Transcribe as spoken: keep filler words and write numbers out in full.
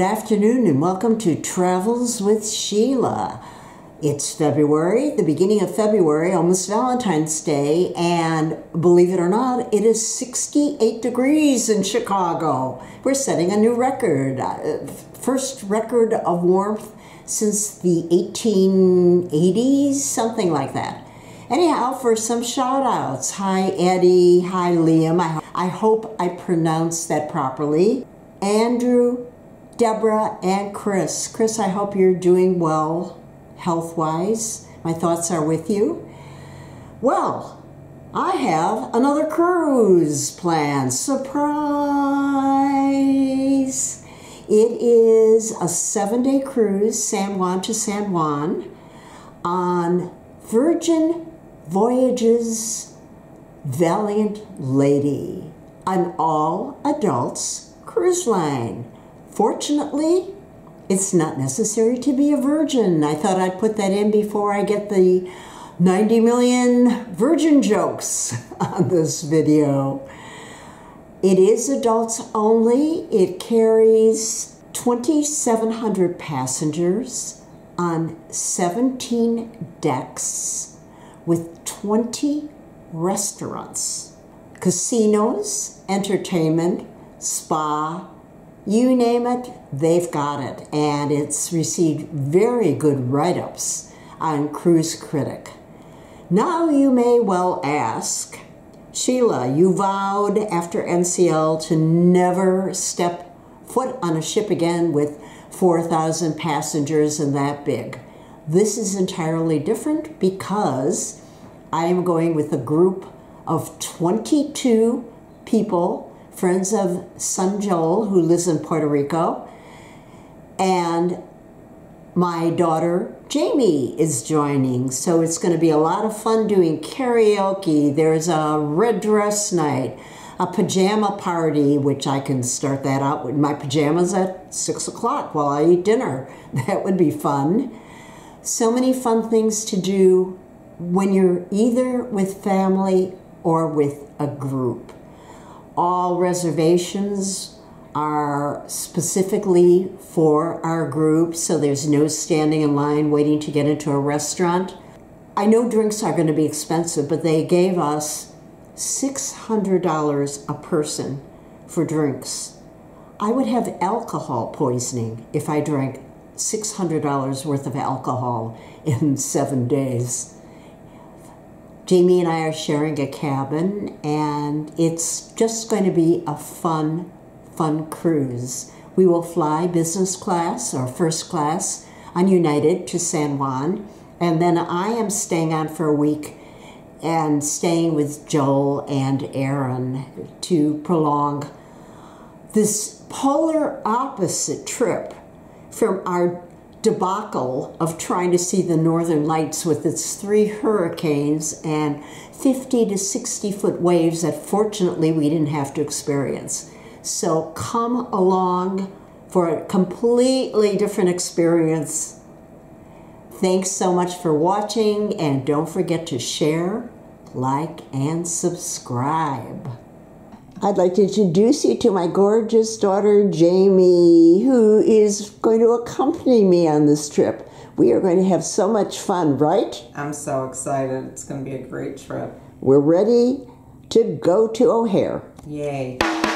Good afternoon and welcome to Travels with Sheila. It's February, the beginning of February, almost Valentine's Day, and believe it or not, it is sixty-eight degrees in Chicago. We're setting a new record. First record of warmth since the eighteen eighties, something like that. Anyhow, for some shout-outs. Hi, Eddie. Hi, Liam. I, I hope I pronounced that properly. Andrew, Deborah, and Chris. Chris, I hope you're doing well health-wise. My thoughts are with you. Well, I have another cruise planned. Surprise! It is a seven-day cruise, San Juan to San Juan, on Virgin Voyages Valiant Lady, an all-adults cruise line. Fortunately, it's not necessary to be a virgin. I thought I'd put that in before I get the ninety million virgin jokes on this video. It is adults only. It carries twenty-seven hundred passengers on seventeen decks with twenty restaurants, casinos, entertainment, spa, you name it, they've got it. And it's received very good write-ups on Cruise Critic. Now you may well ask, Sheila, you vowed after N C L to never step foot on a ship again with four thousand passengers and that big. This is entirely different because I am going with a group of twenty-two people, friends of son Joel, who lives in Puerto Rico, and my daughter Jamie is joining. So it's going to be a lot of fun doing karaoke. There's a red dress night, a pajama party, which I can start that out with my pajamas at six o'clock while I eat dinner. That would be fun. So many fun things to do when you're either with family or with a group. All reservations are specifically for our group, so there's no standing in line waiting to get into a restaurant. I know drinks are going to be expensive, but they gave us six hundred dollars a person for drinks. I would have alcohol poisoning if I drank six hundred dollars worth of alcohol in seven days. Jamie and I are sharing a cabin, and it's just going to be a fun, fun cruise. We will fly business class or first class on United to San Juan, and then I am staying on for a week and staying with Joel and Aaron to prolong this polar opposite trip from our debacle of trying to see the Northern Lights with its three hurricanes and fifty to sixty foot waves that fortunately we didn't have to experience. So come along for a completely different experience. Thanks so much for watching, and don't forget to share, like, and subscribe. I'd like to introduce you to my gorgeous daughter, Jamie, who is going to accompany me on this trip. We are going to have so much fun, right? I'm so excited. It's going to be a great trip. We're ready to go to O'Hare. Yay.